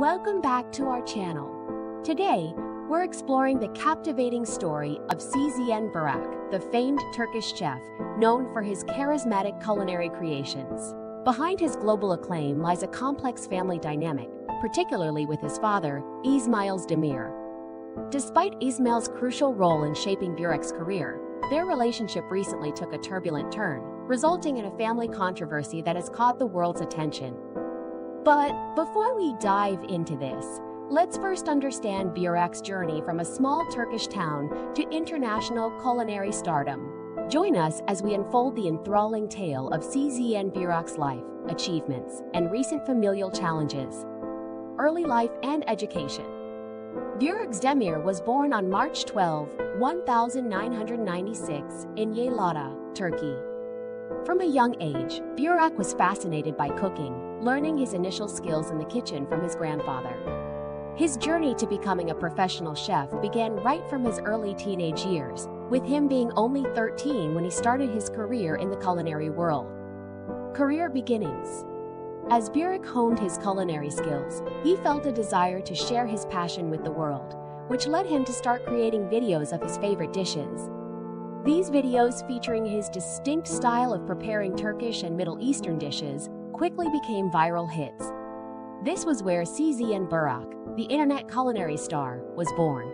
Welcome back to our channel. Today, we're exploring the captivating story of CZN Burak, the famed Turkish chef known for his charismatic culinary creations. Behind his global acclaim lies a complex family dynamic, particularly with his father, Ismail Özdemir. Despite Ismail's crucial role in shaping Burak's career, their relationship recently took a turbulent turn, resulting in a family controversy that has caught the world's attention. But before we dive into this, let's first understand Burak's journey from a small Turkish town to international culinary stardom. Join us as we unfold the enthralling tale of CZN Burak's life, achievements, and recent familial challenges. Early life and education. Burak Demir was born on March 12, 1996 in Yayladağı, Turkey. From a young age, Burak was fascinated by cooking, learning his initial skills in the kitchen from his grandfather. His journey to becoming a professional chef began right from his early teenage years, with him being only 13 when he started his career in the culinary world. Career beginnings. As Burak honed his culinary skills, he felt a desire to share his passion with the world, which led him to start creating videos of his favorite dishes. These videos, featuring his distinct style of preparing Turkish and Middle Eastern dishes, quickly became viral hits. This was where CZN Burak, the internet culinary star, was born.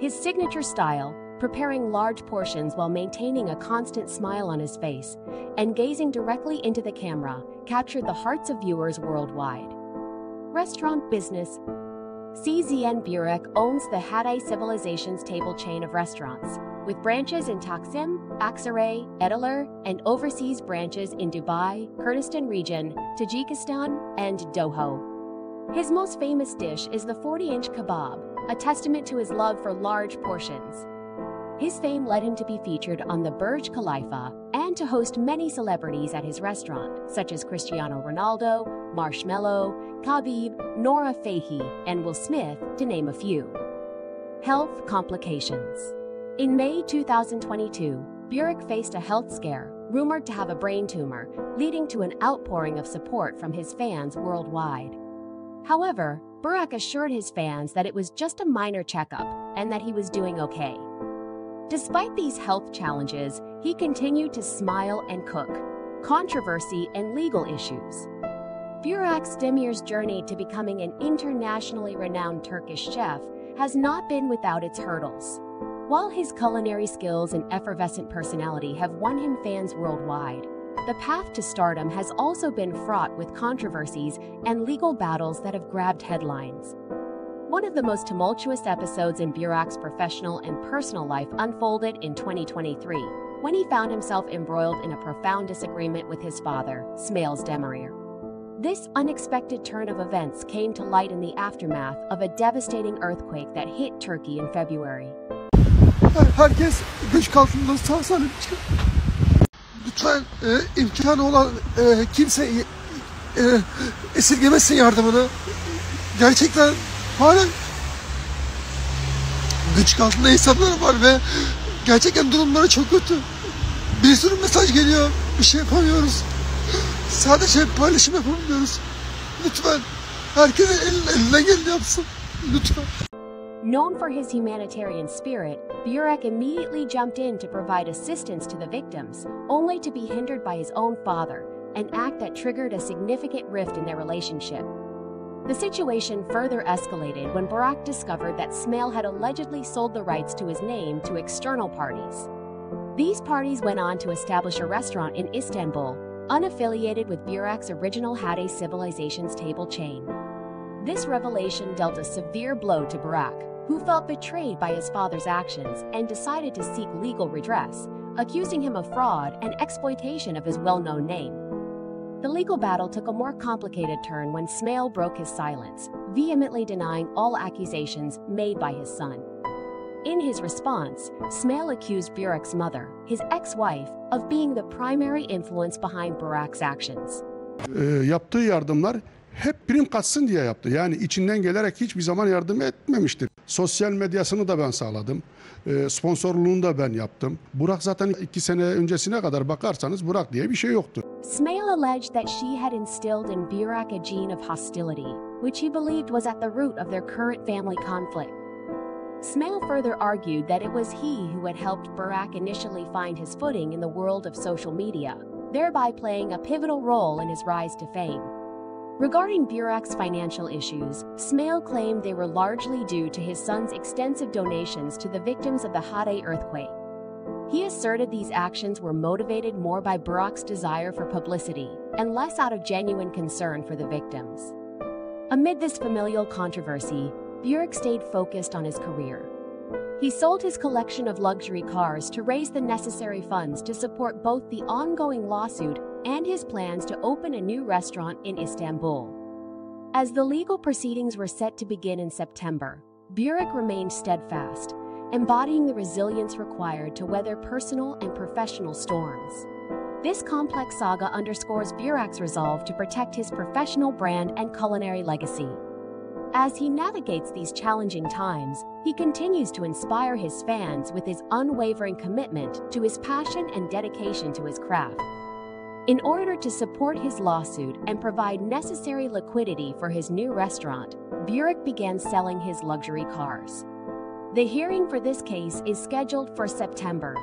His signature style, preparing large portions while maintaining a constant smile on his face and gazing directly into the camera, captured the hearts of viewers worldwide. Restaurant business. CZN Burak owns the Hatay Civilizations Table chain of restaurants, with branches in Taksim, Aksaray, Ediler, and overseas branches in Dubai, Kurdistan region, Tajikistan, and Doha. His most famous dish is the 40-inch kebab, a testament to his love for large portions. His fame led him to be featured on the Burj Khalifa and to host many celebrities at his restaurant, such as Cristiano Ronaldo, Marshmello, Khabib, Nora Fatehi, and Will Smith, to name a few. Health complications. In May 2022, Burak faced a health scare, rumored to have a brain tumor, leading to an outpouring of support from his fans worldwide. However, Burak assured his fans that it was just a minor checkup and that he was doing okay. Despite these health challenges, he continued to smile and cook. Controversy and legal issues. Burak Özdemir's journey to becoming an internationally renowned Turkish chef has not been without its hurdles. While his culinary skills and effervescent personality have won him fans worldwide, the path to stardom has also been fraught with controversies and legal battles that have grabbed headlines. One of the most tumultuous episodes in Burak's professional and personal life unfolded in 2023, when he found himself embroiled in a profound disagreement with his father, Smail Demirer. This unexpected turn of events came to light in the aftermath of a devastating earthquake that hit Turkey in February. Herkes güç kalsınlar sağ salim çıkın. Lütfen imkanı olan kimse esirgemesin yardımını. Gerçekten hala güç altında insanlar var ve gerçekten durumları çok kötü. Bir sürü mesaj geliyor, bir şey yapamıyoruz. Sadece paylaşım yapamıyoruz. Lütfen herkesin elinden geleni yapsın. Lütfen. Known for his humanitarian spirit, Burak immediately jumped in to provide assistance to the victims, only to be hindered by his own father, an act that triggered a significant rift in their relationship. The situation further escalated when Burak discovered that Smale had allegedly sold the rights to his name to external parties. These parties went on to establish a restaurant in Istanbul, unaffiliated with Burak's original Hatay Civilizations Table chain. This revelation dealt a severe blow to Burak, who felt betrayed by his father's actions and decided to seek legal redress, accusing him of fraud and exploitation of his well-known name. The legal battle took a more complicated turn when Smail broke his silence, vehemently denying all accusations made by his son. In his response, Smail accused Burak's mother, his ex-wife, of being the primary influence behind Burak's actions. Yaptığı yardımlar hep prim katsın diye yaptı. Yani içinden gelerek hiçbir zaman yardım etmemiştir. Sosyal medyasını da ben sağladım. Sponsorluğunu da ben yaptım. Burak zaten 2 sene öncesine kadar bakarsanız Burak diye bir şey yoktu. Smale alleged that she had instilled in Burak a gene of hostility, which he believed was at the root of their current family conflict. Smale further argued that it was he who had helped Burak initially find his footing in the world of social media, thereby playing a pivotal role in his rise to fame. Regarding Burak's financial issues, Smale claimed they were largely due to his son's extensive donations to the victims of the Hatay earthquake. He asserted these actions were motivated more by Burak's desire for publicity and less out of genuine concern for the victims. Amid this familial controversy, Burak stayed focused on his career. He sold his collection of luxury cars to raise the necessary funds to support both the ongoing lawsuit and his plans to open a new restaurant in Istanbul. As the legal proceedings were set to begin in September, Burak remained steadfast, embodying the resilience required to weather personal and professional storms. This complex saga underscores Burak's resolve to protect his professional brand and culinary legacy. As he navigates these challenging times, he continues to inspire his fans with his unwavering commitment to his passion and dedication to his craft. In order to support his lawsuit and provide necessary liquidity for his new restaurant, Burak began selling his luxury cars. The hearing for this case is scheduled for September.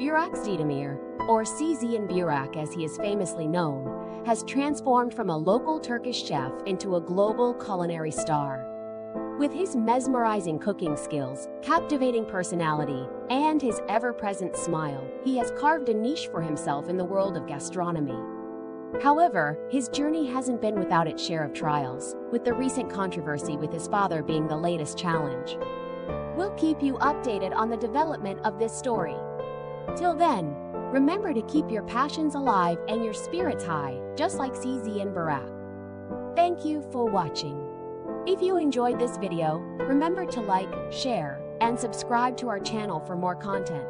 Burak Özdemir, or CZN Burak as he is famously known, has transformed from a local Turkish chef into a global culinary star. With his mesmerizing cooking skills, captivating personality, and his ever-present smile, he has carved a niche for himself in the world of gastronomy. However, his journey hasn't been without its share of trials, with the recent controversy with his father being the latest challenge. We'll keep you updated on the development of this story. Till then, remember to keep your passions alive and your spirits high, just like CZN Burak. Thank you for watching. If you enjoyed this video, remember to like, share, and subscribe to our channel for more content.